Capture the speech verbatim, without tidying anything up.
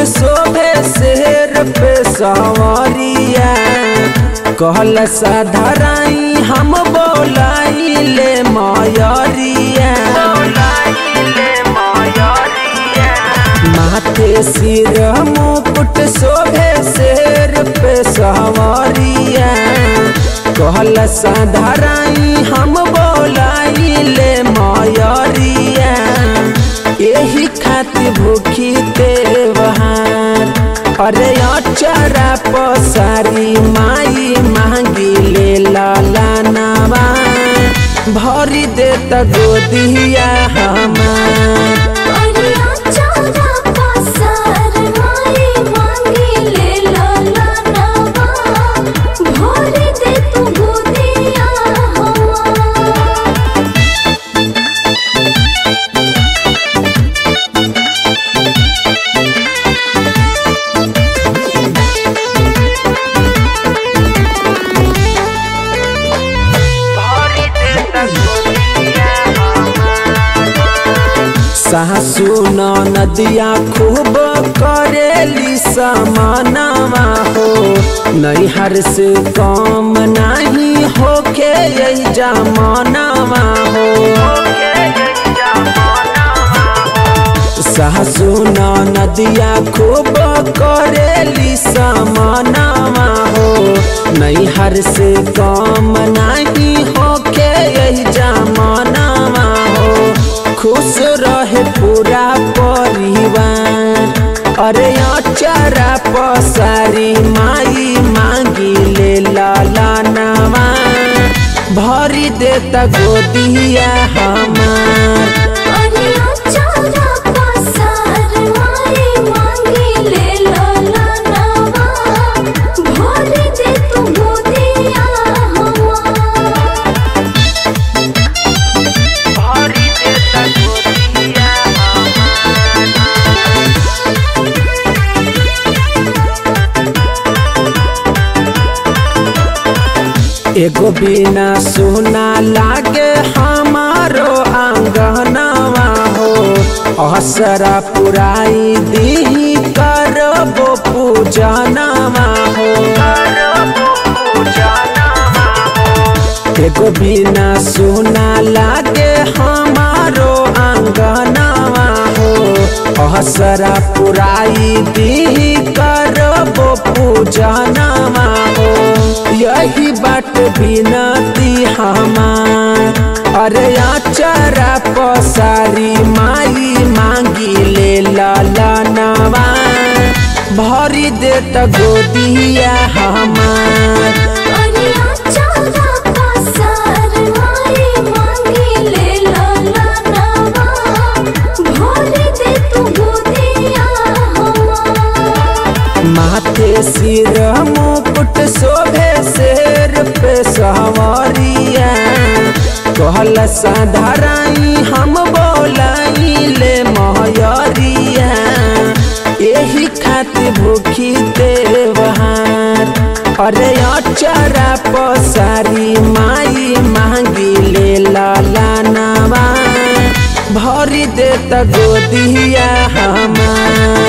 के शोभे शेर पे सवारिया कहल साधाराई हम बोलाई ले मयरिया माथे सिर मुकुट शोभे शेर पे सवारिया कहल साधाराई हम बोलाई ले मयरिया यही खातिर भूखी देवहार अरे अचरा पसारी माई मांगी ले लालानावा भरी देत गोदिया हमार सासु नदिया खूब करेली समानवा हो नैहर से कम नहीं होके यही जमानवा हो सासु नदिया खूब करेली समानवा हो नैहर से कम नहीं होके यही जमानवा हो खुश रहे पूरा परिवार अरे अचरा पसारी माई मांगी ले लालानावा भरी देता गोदिया हमार एगो बिना सोना लागे हमारो आंगनवा हो असरा पुराई दी करबो पूजनवा हो एगो बिना सोना लागे हमारो आंगनवा हो असरा पुराई दी करबो पूजनवा हो यही बाट बिनती हमार अरे अचरा पसारी माई मांगी ले लालानावा भरी देत गोदिया हमार माथे सिर मुकुट शोभे शेर पे सवारिया कहल साधाराई हम बोलाई ले मयरिया यही खातिर भूखी देवहार अरे अचरा पसारी माई मांगी ले लालानावा भरी देत गोदिया हमार।